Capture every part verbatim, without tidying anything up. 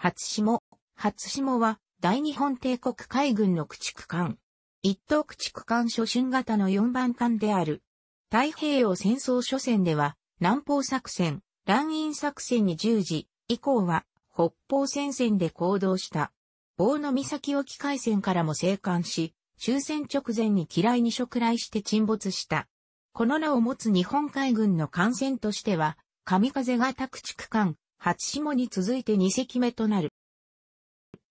初下。初下は大日本帝国海軍の駆逐艦。一等駆逐艦初春型のよんばんかんである。太平洋戦争初戦では南方作戦、蘭印作戦に従事、以降は北方戦線で行動した。大野岬沖海戦からも生還し、終戦直前に機雷に触雷して沈没した。この名を持つ日本海軍の艦船としては、神風型駆逐艦、初下に続いてにせきめとなる。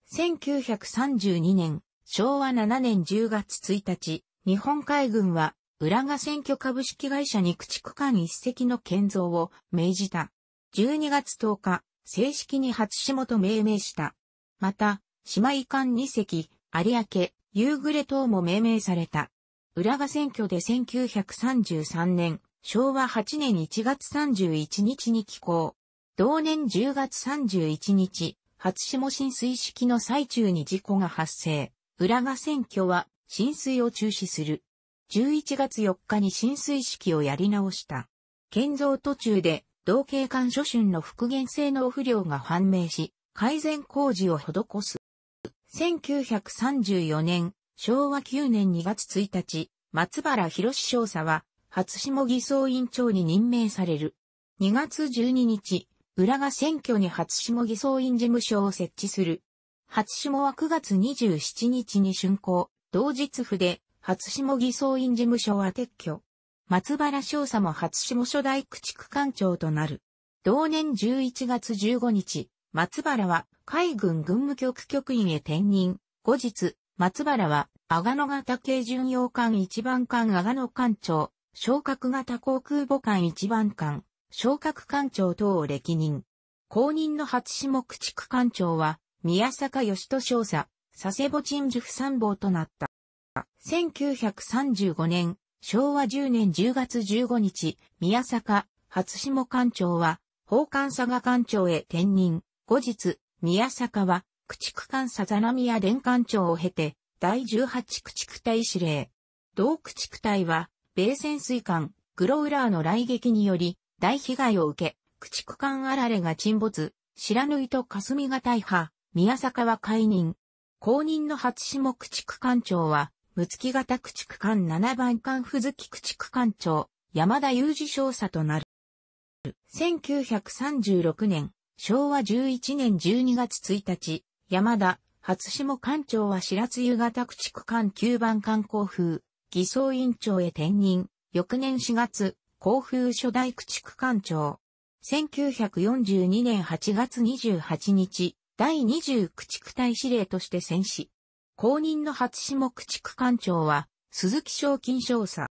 せんきゅうひゃくさんじゅうにねん、しょうわななねんじゅうがつついたち、日本海軍は、浦賀船巨株式会社に駆逐艦一隻の建造を命じた。じゅうにがつとおか、正式に初下と命名した。また、姉妹艦にせき、有明、夕暮れ等も命名された。浦賀船巨でせんきゅうひゃくさんじゅうさんねん、しょうわはちねんいちがつさんじゅういちにちに起工。同年じゅうがつさんじゅういちにち、初下浸水式の最中に事故が発生。浦賀船巨は浸水を中止する。じゅういちがつよっかに浸水式をやり直した。建造途中で、同型艦初春の復元性能不良が判明し、改善工事を施す。せんきゅうひゃくさんじゅうよねん、しょうわきゅうねんにがつついたち、松原弘少佐は、初下偽装院長に任命される。にがつじゅうににち、浦賀船巨に初下偽装院事務所を設置する。初下はくがつにじゅうしちにちに竣工、同日付で、初下偽装院事務所は撤去。松原少佐も初下初代駆逐艦長となる。同年じゅういちがつじゅうごにち、松原は海軍軍務局局員へ転任。後日、松原は阿賀野型軽巡洋艦一番艦阿賀野艦長、昇格型航空母艦一番艦、昇格艦長等を歴任。後任の初下駆逐艦長は、宮坂義人少佐、佐世保鎮守府参謀となった。せんきゅうひゃくさんじゅうごねん、しょうわじゅうねんじゅうがつじゅうごにち、宮坂、初下艦長は、砲艦佐賀艦長へ転任。後日、宮坂は、駆逐艦さざなみや連艦長を経て、だいじゅうはちくちくたい司令。同駆逐隊は、米潜水艦、グロウラーの雷撃により、大被害を受け、駆逐艦あられが沈没、白縫と霞が大破、宮坂は解任。後任の初下駆逐艦長は、睦月型駆逐艦ななばんかん付月駆逐艦長、山田裕二少佐となる。せんきゅうひゃくさんじゅうろくねん、しょうわじゅういちねんじゅうにがつついたち、山田、初下艦長は白露型駆逐艦きゅうばんかん航風、偽装院長へ転任、翌年しがつ、航風初代駆逐艦長。せんきゅうひゃくよんじゅうにねんはちがつにじゅうはちにち、だいにじゅうくちくたい司令として戦死。後任の初下駆逐艦長は、鈴木賞金少佐。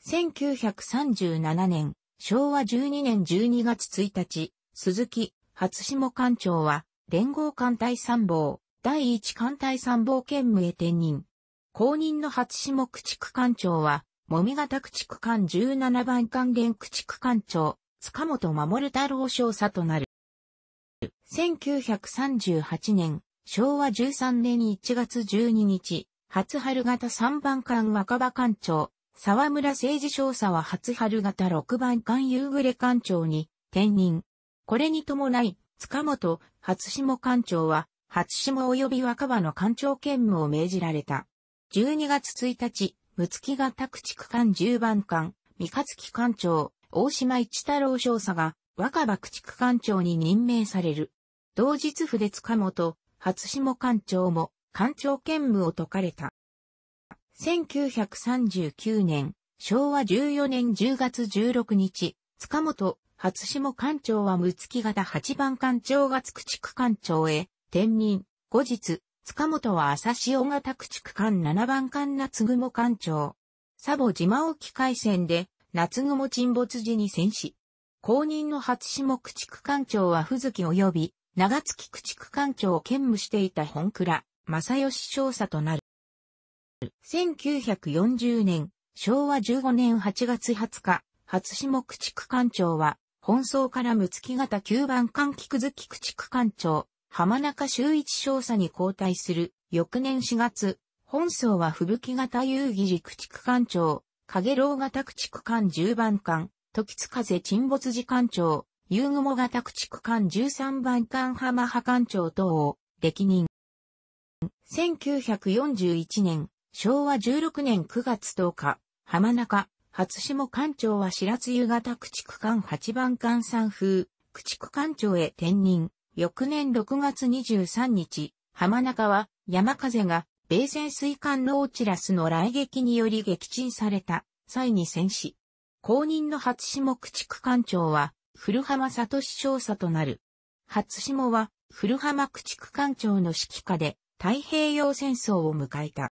せんきゅうひゃくさんじゅうななねん、しょうわじゅうにねんじゅうにがつついたち、鈴木、初下艦長は、連合艦隊参謀、だいいちかんたい参謀兼務へ転任。後任の初下駆逐艦長は、もみ型駆逐艦じゅうななばんかん連駆逐艦長、塚本守太郎少佐となる。せんきゅうひゃくさんじゅうはちねん、しょうわじゅうさんねんいちがつじゅうににち、初春型さんばんかん若葉艦長、沢村誠二少佐は初春型ろくばんかん夕暮れ艦長に転任。これに伴い、塚本、初下艦長は、初下及び若葉の艦長兼務を命じられた。じゅうにがつついたち、睦月型駆逐艦じゅうばんかん、三日月艦長、大島一太郎少佐が、若葉駆逐艦長に任命される。同日付で塚本、初下艦長も艦長兼務を解かれた。せんきゅうひゃくさんじゅうきゅうねん、しょうわじゅうよねんじゅうがつじゅうろくにち、塚本、初下艦長は睦月型はちばんかん長月駆逐艦長へ転任。後日、塚本は朝潮型駆逐艦ななばんかん夏雲艦長。佐母島沖海戦で夏雲沈没時に戦死。後任の初下駆逐艦長は付月及び、長月駆逐艦長を兼務していた本倉、正義少佐となる。せんきゅうひゃくよんじゅうねん、しょうわじゅうごねんはちがつはつか、初下駆逐艦長は、本曹から睦月型きゅうばんかん菊月駆逐艦長、浜中修一少佐に交代する。翌年しがつ、本曹は吹雪型夕霧駆逐艦長、陽炎型駆逐艦じゅうばんかん、時津風沈没時艦長、夕雲型駆逐艦じゅうさんばん艦浜波艦長等を歴任。せんきゅうひゃくよんじゅういちねん、しょうわじゅうろくねんくがつとおか、浜中、初下艦長は白津夕型駆逐艦はちばん艦山風、駆逐艦長へ転任。翌年ろくがつにじゅうさんにち、浜中は山風が米潜水艦ノーチラスの雷撃により撃沈された際に戦死。後任の初下駆逐艦長は古浜聡少佐となる。初下は古浜駆逐艦長の指揮下で太平洋戦争を迎えた。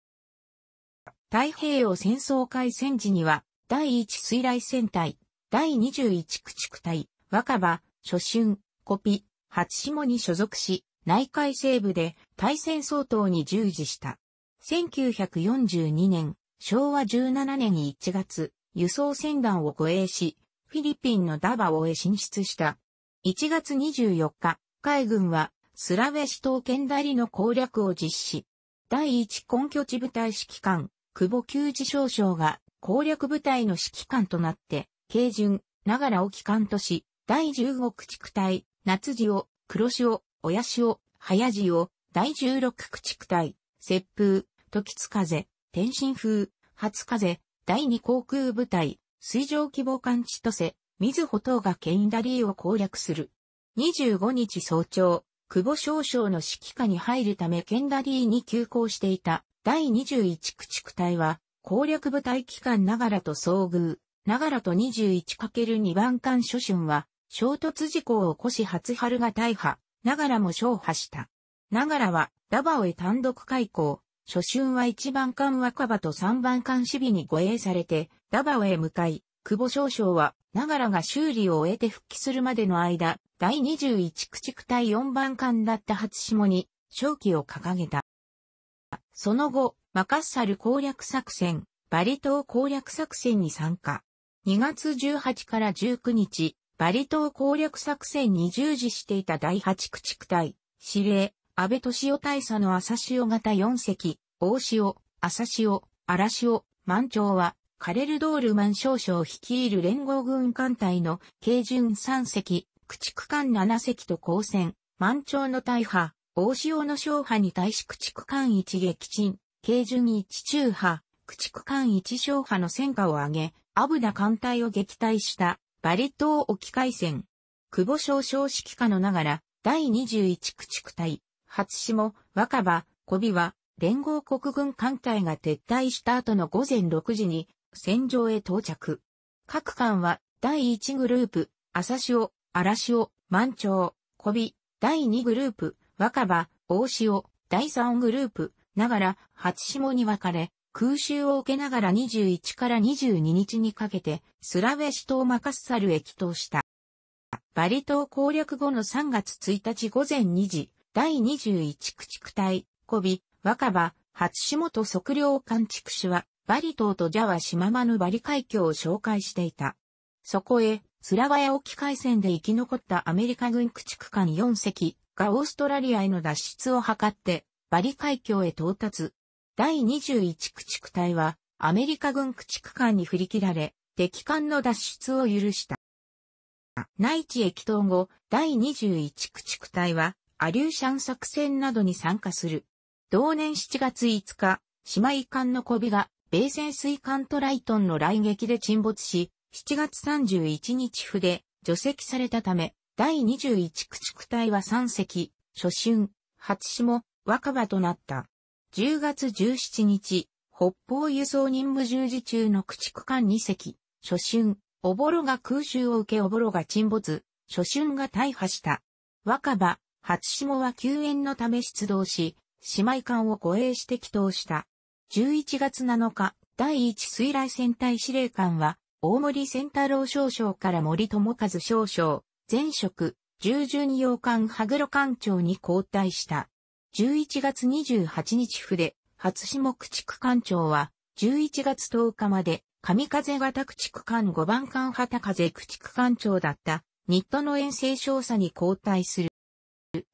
太平洋戦争開戦時にはだいいちすいらいせんたい、だいにじゅういちくちくたい、若葉、初春、コピ、初下に所属し、内海西部で対潜掃討に従事した。せんきゅうひゃくよんじゅうにねん、しょうわじゅうななねんいちがつ、輸送船団を護衛し、フィリピンのダバオへ進出した。いちがつにじゅうよっか、海軍はスラウェシ島ケンダリの攻略を実施。だいいち根拠地部隊指揮官、久保久次少将が攻略部隊の指揮官となって、桂順、長良を旗艦とし、だいじゅうごくちくたい、夏潮、黒潮、親潮、早潮、だいじゅうろくくちくたい、雪風、時津風、天津風、初風、だいにこうくうぶたい、水上機動艦千歳、瑞穂等がケンダリーを攻略する。にじゅうごにち早朝、久保少将の指揮下に入るためケンダリーに急行していただいにじゅういちくちくたいは、攻略部隊旗艦長良と遭遇、長良と にじゅういちかけるにばん艦初春は、衝突事故を起こし初春が大破、長良も小破した。長良はダバオへ単独開港、初春はいちばん艦若葉とさんばん艦守備に護衛されて、ダバオへ向かい、久保少将は長良が修理を終えて復帰するまでの間、だいにじゅういちくちくたいよんばん艦だった初下に勝旗を掲げた。その後、マカッサル攻略作戦、バリ島攻略作戦に参加。にがつじゅうはちからじゅうくにち、バリ島攻略作戦に従事していただいはちくちくたい、司令、安倍敏夫大佐の朝潮型よんせき、大潮、朝潮、荒潮、満潮は、カレルドールマン少将率いる連合軍艦隊の桂順さんせき、駆逐艦ななせきと交戦、満潮の大破、大潮の小破に対し駆逐艦いち撃沈、桂順いち中破、駆逐艦いち小破の戦果を挙げ、アブダ艦隊を撃退した。バリ島沖海戦。久保少将指揮下のながら、だいにじゅういちくちくたい、初下、若葉、小尾は、連合国軍艦隊が撤退した後のごぜんろくじに、戦場へ到着。各艦は、だいいちグループ、朝潮、荒潮、満潮、小尾、だいにグループ、若葉、大潮、だいさんグループ、ながら、初下に分かれ、空襲を受けながらにじゅういちからにじゅうににちにかけて、スラウェシ島マカッサルへ帰島した。バリ島攻略後のさんがつついたちごぜんにじ、だいにじゅういちくちくたい、小尾、若葉、初下と測量艦筑紫は、バリ島とジャワ島間のバリ海峡を紹介していた。そこへ、スラワヤ沖海戦で生き残ったアメリカ軍駆逐艦よんせきがオーストラリアへの脱出を図って、バリ海峡へ到達。だいにじゅういちくちくたいはアメリカ軍駆逐艦に振り切られ、敵艦の脱出を許した。内地へ帰島後、だいにじゅういちくちくたいはアリューシャン作戦などに参加する。同年しちがついつか、姉妹艦の小尾が米潜水艦トライトンの雷撃で沈没し、しちがつさんじゅういちにち付で除籍されたため、だいにじゅういちくちくたいはさんせき、初春、初下、若葉となった。じゅうがつじゅうしちにち、北方輸送任務従事中の駆逐艦にせき、初春、おぼろが空襲を受けおぼろが沈没、初春が大破した。若葉、初下は救援のため出動し、姉妹艦を護衛して帰島した。じゅういちがつなのか、だいいちすいらいせんたい司令官は、大森仙太郎少将から森友和少将、前職、従巡洋艦羽黒艦長に交代した。じゅういちがつにじゅうはちにち付で、初下駆逐艦長は、じゅういちがつとおかまで、神風型駆逐艦ごばん艦旗風駆逐艦長だった、新渡野遠征少佐に交代する。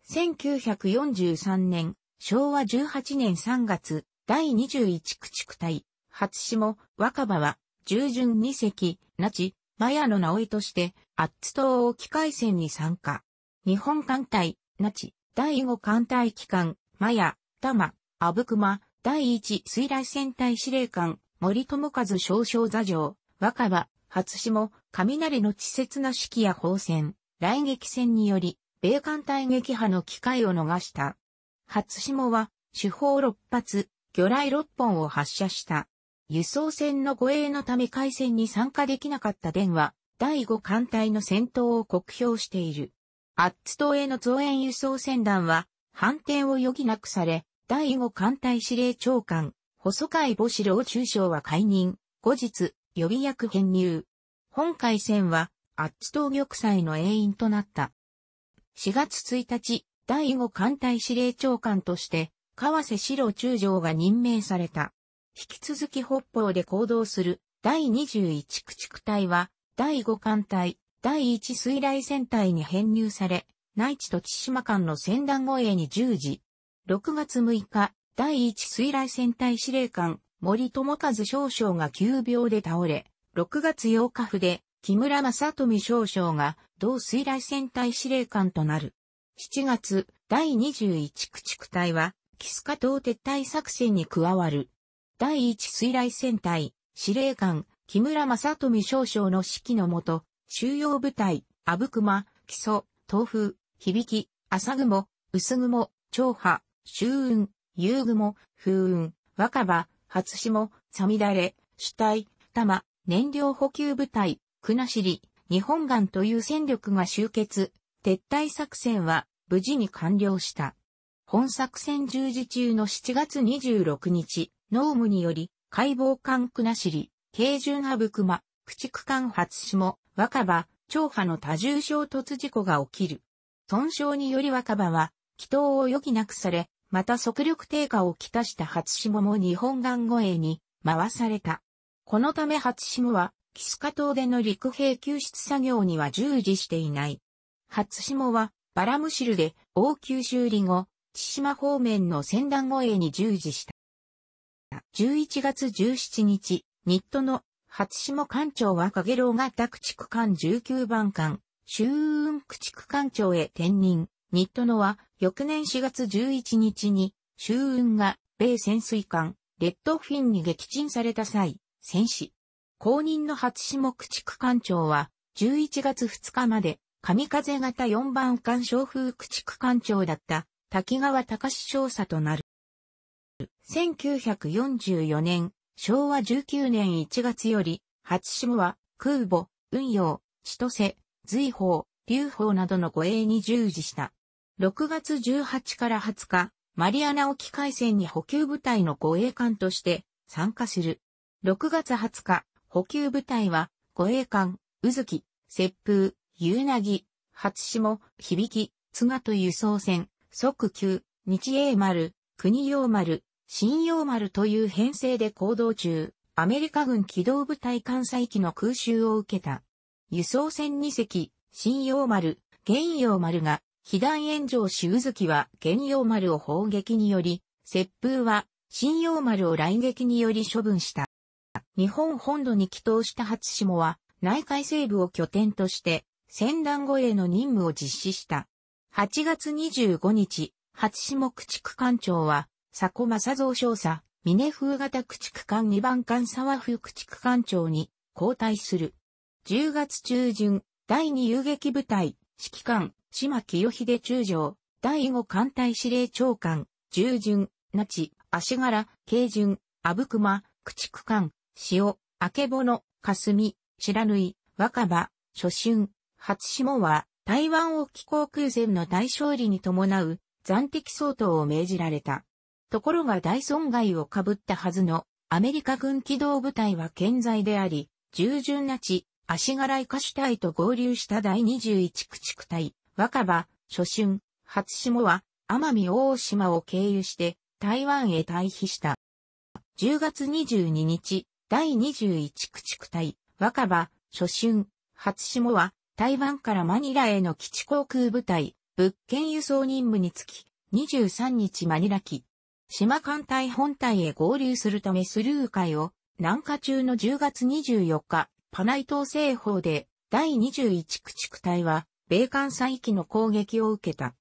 せんきゅうひゃくよんじゅうさんねん、しょうわじゅうはちねんさんがつ、だいにじゅういちくちくたい、初下、若葉は、従順にせき、那智、麻也の直江として、アッツ島沖海戦に参加。日本艦隊、那智、だいご艦隊旗艦、摩耶、多摩、阿武隈、だいいち水雷戦隊司令官、森友和少将座上、若葉、初霜、雷の稚拙な指揮や砲戦、雷撃戦により、米艦隊撃破の機会を逃した。初霜は、主砲ろっぱつ、魚雷ろっぽんを発射した。輸送船の護衛のため海戦に参加できなかった伝は、だいご艦隊の戦闘を酷評している。アッツ島への増援輸送船団は、反転を余儀なくされ、だいご艦隊司令長官、細貝母子老中将は解任、後日、予備役編入。本海戦は、アッツ島玉砕の遠因となった。しがつついたち、だいご艦隊司令長官として、川瀬史郎中将が任命された。引き続き北方で行動するだいにじゅういち駆逐隊はだいご艦隊だいいち水雷戦隊に編入され、内地と千島間の船団護衛に従事。ろくがつむいか、だいいち水雷戦隊司令官森友和少将が急病で倒れ、ろくがつようか筆、木村正富少将が同水雷戦隊司令官となる。しちがつ、だいにじゅういち駆逐隊は、キスカ島撤退作戦に加わる。だいいち水雷戦隊、司令官、木村正富少将の指揮のもと、収容部隊、阿武隈、木曽、東風、響、朝雲、薄雲、長波、秋雲、夕雲、風雲、若葉、初霜、さみだれ、主体、多摩、燃料補給部隊、国後、日本岸という戦力が集結、撤退作戦は無事に完了した。本作戦従事中のしちがつにじゅうろくにち、濃霧により、海防艦国後、軽巡阿武隈、駆逐艦初霜、若葉、長波の多重衝突事故が起きる。損傷により若葉は、帰投を余儀なくされ、また速力低下をきたした初霜も日本岸護衛に回された。このため初霜は、キスカ島での陸兵救出作業には従事していない。初霜は、バラムシルで、応急修理後、千島方面の船団護衛に従事した。じゅういちがつじゅうしちにち、日都の初霜艦長は影郎型駆逐艦じゅうきゅうばん艦、秋雲駆逐艦長へ転任。日都のは、翌年しがつじゅういちにちに、秋雲が、米潜水艦、レッドフィンに撃沈された際、戦死。後任の初霜駆逐艦長は、じゅういちがつふつかまで、神風型よんばん艦小風駆逐艦長だった滝川隆少佐となる。せんきゅうひゃくよんじゅうよねん、しょうわじゅうきゅうねんいちがつより、初霜は空母、運用、千歳、瑞宝、龍宝などの護衛に従事した。ろくがつじゅうはちからはつか、マリアナ沖海戦に補給部隊の護衛艦として参加する。ろくがつはつか、補給部隊は護衛艦、宇月、雪風、夕凪、初霜、響、津賀と輸送船、即急、日英丸、国陽丸、新陽丸という編成で行動中、アメリカ軍機動部隊関西機の空襲を受けた。輸送船にせき、新陽丸、元陽丸が、被弾炎上し宇月は元陽丸を砲撃により、雪風は新陽丸を雷撃により処分した。日本本土に帰投した初霜は、内海西部を拠点として、船団護衛の任務を実施した。はちがつにじゅうごにち、初霜駆逐艦長は、佐古正造少佐、峰風型駆逐艦にばん艦沢風駆逐艦長に交代する。じゅうがつちゅうじゅん、だいに遊撃部隊、指揮官、島清秀中将、だいご艦隊司令長官、従順、那智、足柄、軽巡、阿武隈、駆逐艦、潮、曙、霞、白縫、若葉、初春、初霜は、台湾沖航空戦の大勝利に伴う、暫敵掃討を命じられた。ところが大損害を被ったはずの、アメリカ軍機動部隊は健在であり、従順那智、足柄イカシュ隊と合流しただいにじゅういち駆逐隊、若葉、初春、初霜は、奄美大島を経由して、台湾へ退避した。じゅうがつにじゅうににち、だいにじゅういち駆逐隊、若葉、初春、初霜は、台湾からマニラへの基地航空部隊、物件輸送任務につき、にじゅうさんにちマニラ機、島艦隊本隊へ合流するためスルー海を、南下中のじゅうがつにじゅうよっか、パナイ島西方で、だいにじゅういち駆逐隊は、米艦載機の攻撃を受けた。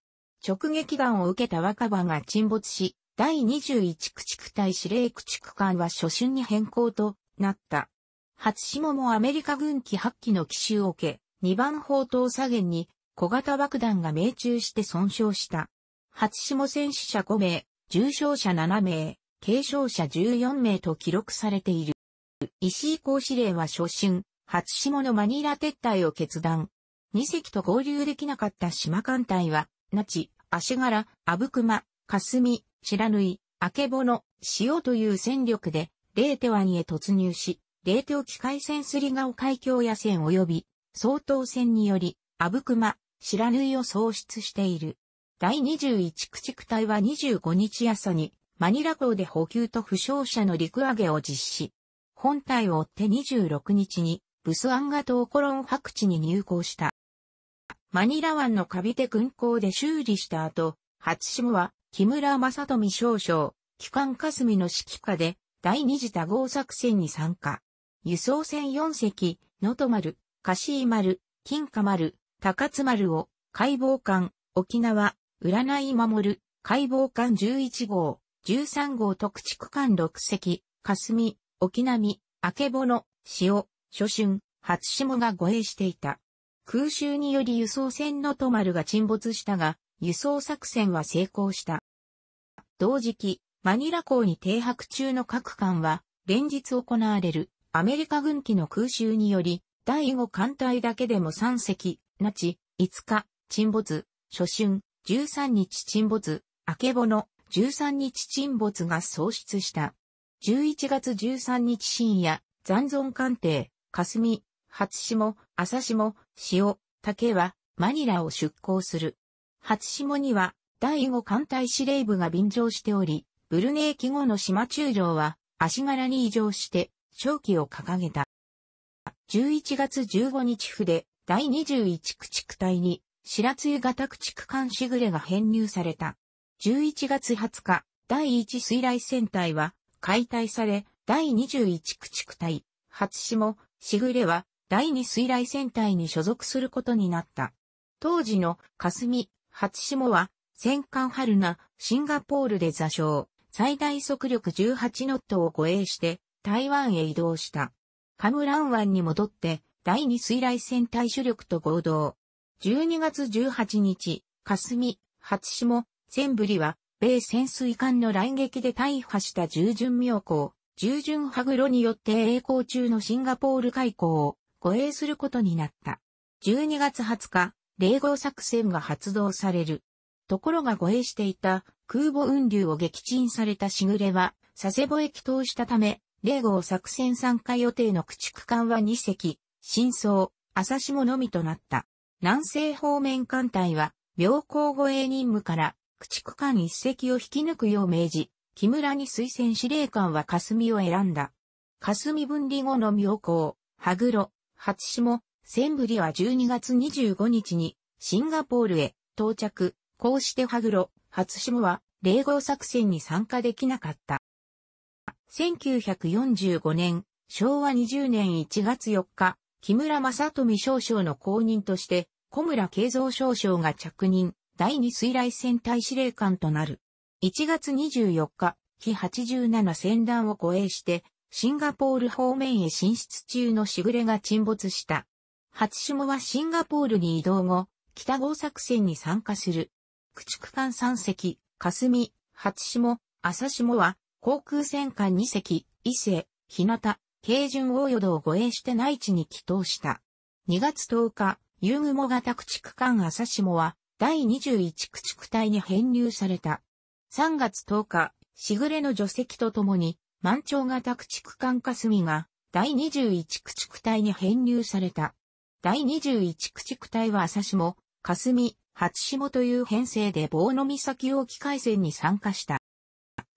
直撃弾を受けた若葉が沈没し、だいにじゅういち駆逐隊司令駆逐艦は初春に変更となった。初下もアメリカ軍機はっきの奇襲を受け、にばん砲塔左舷に小型爆弾が命中して損傷した。初下戦死者ご名、重傷者なな名、軽傷者じゅうよん名と記録されている。石井航司令は初春、初下のマニラ撤退を決断。に隻と合流できなかった島艦隊は、那智、足柄、阿武隈、霞、不知火、曙、潮という戦力で、レーテ湾へ突入し、レーテ沖海戦すりがお海峡野戦及び、総統戦により、阿武隈、不知火を喪失している。だいにじゅういち駆逐隊はにじゅうごにち朝に、マニラ港で補給と負傷者の陸揚げを実施。本隊を追ってにじゅうろくにちに、ブスアンガ島コロン白地に入港した。マニラ湾のカビテ軍港で修理した後、初下は木村正富少将、旗艦霞の指揮下で第二次多号作戦に参加。輸送船よん隻、能登丸、香椎丸、金華丸、高津丸を海防艦、沖縄、占い守、海防艦じゅういち号、じゅうさん号と駆逐艦ろく隻、霞、沖波、曙、潮、初春、初下が護衛していた。空襲により輸送船能登丸が沈没したが、輸送作戦は成功した。同時期、マニラ港に停泊中の各艦は、連日行われるアメリカ軍機の空襲により、だいご艦隊だけでもさん隻、那智、いつか、沈没、初春、じゅうさんにち沈没、曙、じゅうさんにち沈没が喪失した。じゅういちがつじゅうさんにち深夜、残存艦艇、霞、初下、朝下、潮、竹は、マニラを出港する。初下には、だいご艦隊司令部が便乗しており、ブルネイ記号の島中将は、足柄に移乗して、勝旗を掲げた。じゅういちがつじゅうごにち筆、だいにじゅういち駆逐隊に、白露型駆逐艦しぐれが編入された。じゅういちがつはつか、だいいち水雷戦隊は、解体され、だいにじゅういち駆逐隊、初下、しぐれは、だいに水雷戦隊に所属することになった。当時の霞、初下は、戦艦春名、シンガポールで座礁、最大速力じゅうはちノットを護衛して、台湾へ移動した。カムラン湾に戻って、だいに水雷戦隊主力と合同。じゅうにがつじゅうはちにち、霞、初下、千振は、米潜水艦の雷撃で大破した従順妙高、従順羽黒によって栄光中のシンガポール海溝を、護衛することになった。じゅうにがつはつか、零号作戦が発動される。ところが護衛していた空母雲龍を撃沈されたしぐれは、佐世保へ帰投したため、零号作戦参加予定の駆逐艦はに隻、新装、朝下のみとなった。南西方面艦隊は、妙高護衛任務から駆逐艦いっ隻を引き抜くよう命じ、木村に推薦司令官は霞を選んだ。霞分離後の妙高、羽黒、初下、千振はじゅうにがつにじゅうごにちにシンガポールへ到着。こうして羽黒、初下は零号作戦に参加できなかった。せんきゅうひゃくよんじゅうごねん、昭和にじゅうねんいちがつよっか、木村正富少将の後任として、小村敬三少将が着任、だいに水雷戦隊司令官となる。いちがつにじゅうよっか、日はちじゅうなな船団を護衛して、シンガポール方面へ進出中のしぐれが沈没した。初下はシンガポールに移動後、北号作戦に参加する。駆逐艦さん隻、霞、初下、朝下は、航空戦艦に隻、伊勢、日向、慶順大淀を護衛して内地に帰投した。にがつとおか、夕雲型駆逐艦朝下は、だいにじゅういち駆逐隊に編入された。さんがつとおか、しぐれの除籍とともに、満潮型駆逐艦霞がだいにじゅういち駆逐隊に編入された。だいにじゅういち駆逐隊は朝下、霞、初下という編成で坊ノ岬沖海戦に参加した。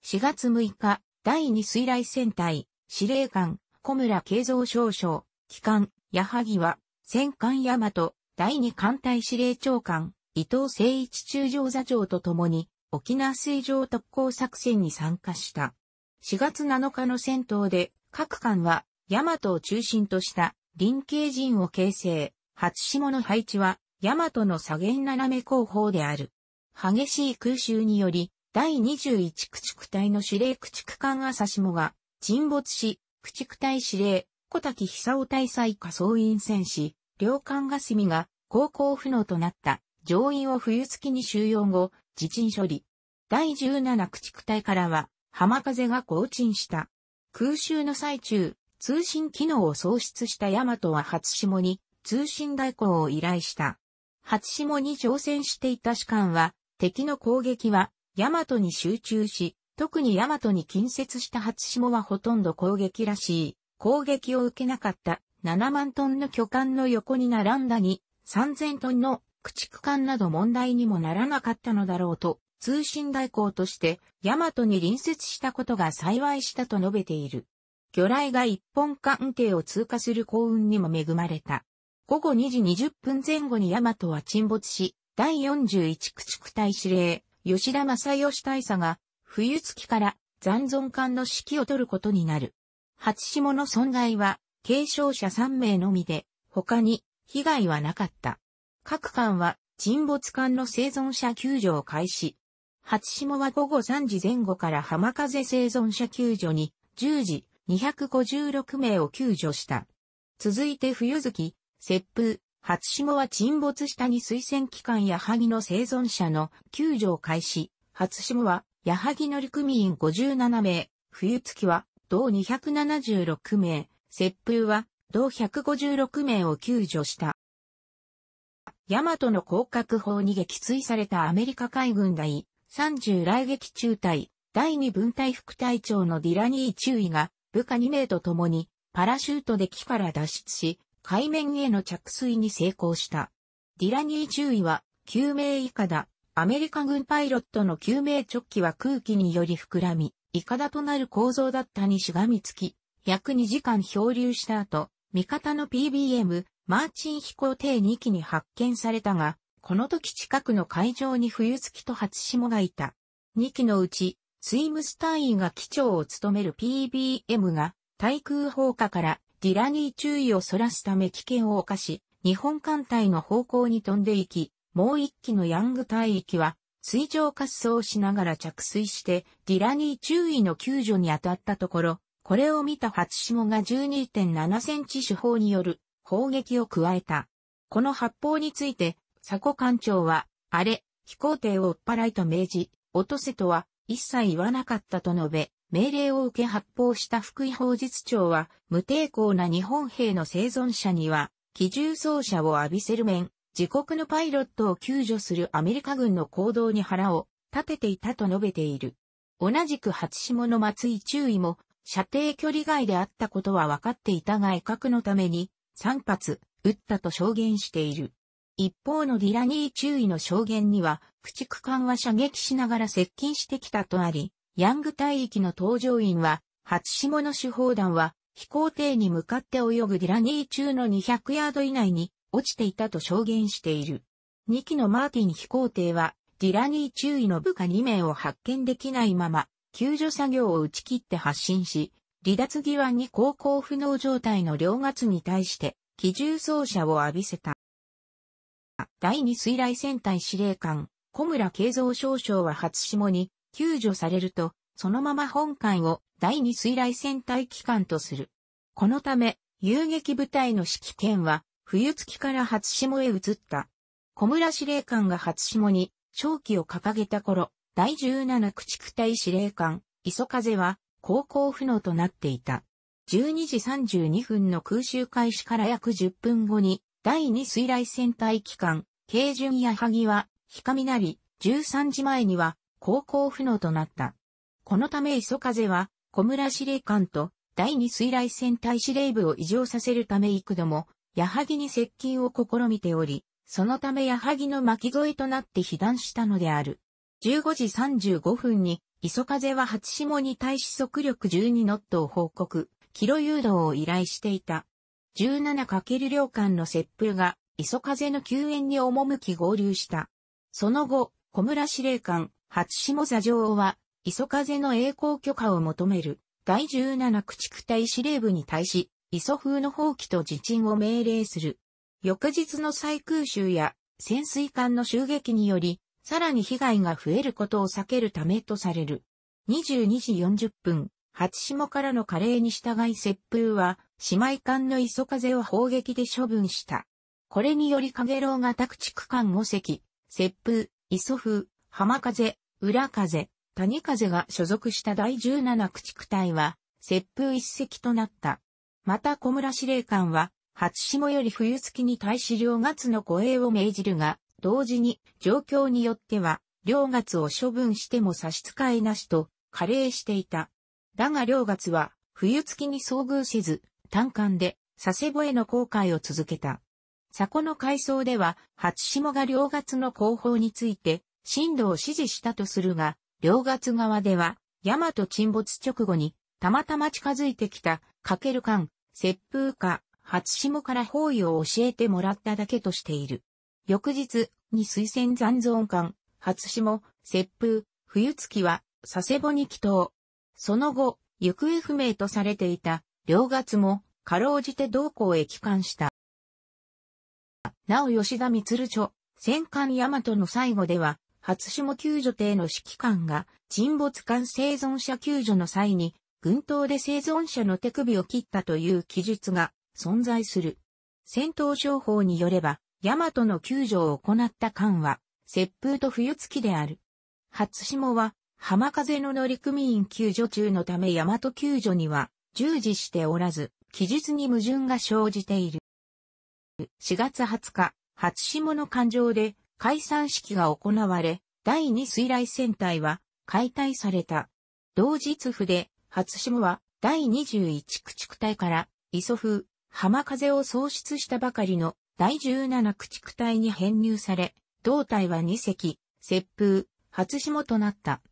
しがつむいか、だいに水雷戦隊、司令官、小村敬三少将、旗艦、矢作は、戦艦大和、だいに艦隊司令長官、伊藤誠一中将座長と共に、沖縄水上特攻作戦に参加した。しがつなのかの戦闘で、各艦は、大和を中心とした、臨桂陣を形成、初霜の配置は、大和の左舷斜め後方である。激しい空襲により、だいにじゅういち駆逐隊の司令駆逐艦朝霜が沈没し、駆逐隊司令、小滝久夫大佐以下総員戦死、両艦がすみが航行不能となった乗員を冬月に収容後、自沈処理。だいじゅうなな駆逐隊からは、浜風が後沈した。空襲の最中、通信機能を喪失した大和は初霜に通信代行を依頼した。初霜に乗船していた士官は、敵の攻撃は大和に集中し、特に大和に近接した初霜はほとんど攻撃らしい。攻撃を受けなかったななまんトンの巨艦の横に並んだに、さんぜんトンの駆逐艦など問題にもならなかったのだろうと、通信代行として大和に隣接したことが幸いしたと述べている。魚雷が一本艦艇を通過する幸運にも恵まれた。ごごにじにじゅっぷんぜん後に大和は沈没し、だいよんじゅういち駆逐隊司令、吉田正義大佐が、冬月から残存艦の指揮を取ることになる。初霜の損害は、軽傷者さんめいのみで、他に被害はなかった。各艦は沈没艦の生存者救助を開始。初霜はごごさんじぜん後から浜風生存者救助に、じゅうじ、にひゃくごじゅうろくめいを救助した。続いて冬月、接風、初霜は沈没したに水戦機関矢作の生存者の救助を開始。初霜は矢作乗組員ごじゅうななめい、冬月は同にひゃくななじゅうろくめい、接風は同ひゃくごじゅうろくめいを救助した。大和の広角砲に撃墜されたアメリカ海軍だいさんじゅう雷撃中隊だいに分隊副隊長のディラニー中尉が部下にめいと共にパラシュートで木から脱出し、海面への着水に成功した。ディラニー中尉はきゅうめい以下だ。アメリカ軍パイロットのきゅうめい直帰は空気により膨らみ、イカダとなる構造だったにしがみつき、約にじかん漂流した後、味方の ピービーエム、マーチン飛行艇にきに発見されたが、この時近くの海上に冬月と初霜がいた。にきのうち、スイムス隊員が機長を務める ピービーエム が、対空砲火からディラニー中尉をそらすため危険を冒し、日本艦隊の方向に飛んでいき、もういっきのヤング隊域は、水上滑走をしながら着水して、ディラニー中尉の救助に当たったところ、これを見た初霜が じゅうにてんななセンチ主砲による砲撃を加えた。この発砲について、佐古艦長は、あれ、飛行艇を追っ払いと命じ、落とせとは一切言わなかったと述べ、命令を受け発砲した福井砲術長は、無抵抗な日本兵の生存者には、機銃掃射を浴びせる面、自国のパイロットを救助するアメリカ軍の行動に腹を立てていたと述べている。同じく初霜の松井中尉も、射程距離外であったことは分かっていたが威嚇のためにさんぱつ撃ったと証言している。一方のディラニー中尉の証言には駆逐艦は射撃しながら接近してきたとあり、ヤング隊域の搭乗員は初霜の手砲弾は飛行艇に向かって泳ぐディラニー中のにひゃくヤード以内に落ちていたと証言している。にきのマーティン飛行艇はディラニー中尉の部下にめいを発見できないまま、救助作業を打ち切って発進し、離脱際に航行不能状態の両月に対して、機銃掃射を浴びせた。だいに水雷戦隊司令官、小村敬三少将は初霜に救助されると、そのまま本艦をだいに水雷戦隊機関とする。このため、遊撃部隊の指揮権は、冬月から初霜へ移った。小村司令官が初霜に勝機を掲げた頃、だいじゅうなな駆逐隊司令官、磯風は、航行不能となっていた。じゅうにじさんじゅうにふんの空襲開始から約じゅっぷんごに、だいに水雷戦隊機関、軽巡矢作は、飛下になり、じゅうさんじまえには、航行不能となった。このため磯風は、小村司令官と、だいに水雷戦隊司令部を異常させるため幾度も、矢作に接近を試みており、そのため矢作の巻き添えとなって被弾したのである。じゅうごじさんじゅうごふんに、磯風は初霜に対し速力じゅうにノットを報告、キロ誘導を依頼していた。じゅうななかける両艦の接風が、磯風の救援に赴き合流した。その後、小村司令官、初霜座上は、磯風の栄光許可を求める、だいじゅうなな駆逐隊司令部に対し、磯風の放棄と自沈を命令する。翌日の再空襲や潜水艦の襲撃により、さらに被害が増えることを避けるためとされる。にじゅうにじよんじゅっぷん、初霜からの加齢に従い接風は、姉妹艦の磯風を砲撃で処分した。これにより陽炎が各地区間ご隻、接風、磯風、浜風、浦風、谷風が所属しただいじゅうなな駆逐隊は、接風一隻となった。また小村司令官は、初霜より冬月に対し両月の護衛を命じるが、同時に状況によっては、両月を処分しても差し支えなしと、加齢していた。だが両月は、冬月に遭遇せず、単艦で佐世保への航海を続けた。左近の回想では、初霜が両月の後方について、進路を指示したとするが、両月側では、大和沈没直後に、たまたま近づいてきた、かける艦、接風か、初霜から方位を教えてもらっただけとしている。翌日、に水戦残存艦、初霜、接風、冬月は、佐世保に帰投。その後、行方不明とされていた、両月も、かろうじて同港へ帰還した。なお吉田満著、戦艦大和の最後では、初霜救助艇の指揮官が、沈没艦生存者救助の際に、軍刀で生存者の手首を切ったという記述が存在する。戦闘商法によれば、大和の救助を行った艦は、接風と冬月である。初霜は、浜風の乗組員救助中のため大和救助には従事しておらず、記述に矛盾が生じている。しがつはつか、初霜の艦上で解散式が行われ、だいに水雷戦隊は解体された。同日付で、初霜はだいにじゅういち駆逐隊から磯風、浜風を創出したばかりのだいじゅうなな駆逐隊に編入され、同隊はに隻、接風、初霜となった。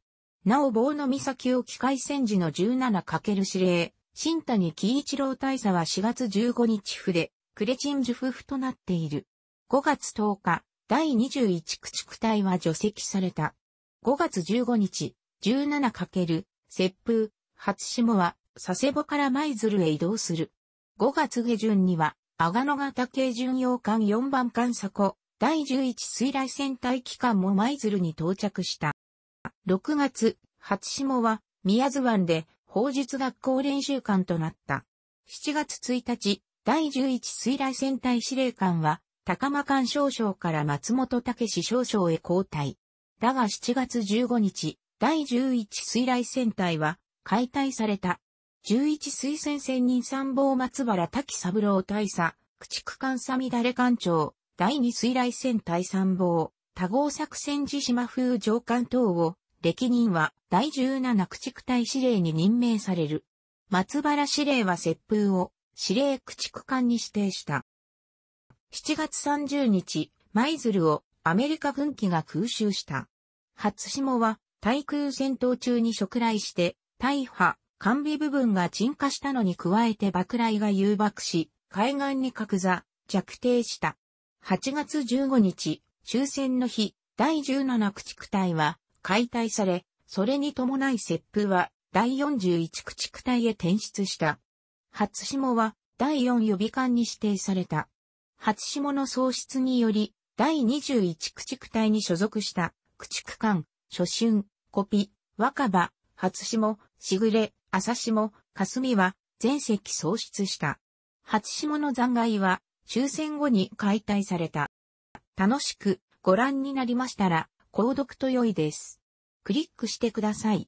なお坊の岬沖海戦時の じゅうなな× 司令、新谷喜一郎大佐はしがつじゅうごにち付で、クレチンジュフ付となっている。ごがつとおか、だいにじゅういち駆逐隊は除籍された。ごがつじゅうごにち、じゅうなな× 接風、初霜は佐世保から舞鶴へ移動する。ごがつげじゅんには、阿賀野型軽巡洋艦よんばん艦左近、だいじゅういち水雷戦隊機関も舞鶴に到着した。ろくがつ、初霜は宮津湾で砲術学校練習艦となった。しちがつついたち、だいじゅういち水雷戦隊司令官は、高間艦少将から松本武志少将へ交代。だがしちがつじゅうごにち、だいじゅういち水雷戦隊は解体された。じゅういち水戦専任参謀松原滝三郎大佐、駆逐艦さみだれ艦長、だいに水雷戦隊参謀、多号作戦時島風上艦等を、歴任はだいじゅうなな駆逐隊司令に任命される。松原司令は接風を司令駆逐艦に指定した。しちがつさんじゅうにち、舞鶴をアメリカ軍機が空襲した。初霜は対空戦闘中に触雷して、大破。艦尾部分が沈下したのに加えて爆雷が誘爆し、海岸に格座、着底した。はちがつじゅうごにち、終戦の日、だいじゅうなな駆逐隊は解体され、それに伴い接風はだいよんじゅういち駆逐隊へ転出した。初霜はだいよん予備艦に指定された。初霜の喪失により、だいにじゅういち駆逐隊に所属した駆逐艦、初春、コピ、若葉、初霜、しぐれ、朝霜、霞は全隻喪失した。初霜の残骸は終戦後に解体された。楽しくご覧になりましたら購読と良いです。クリックしてください。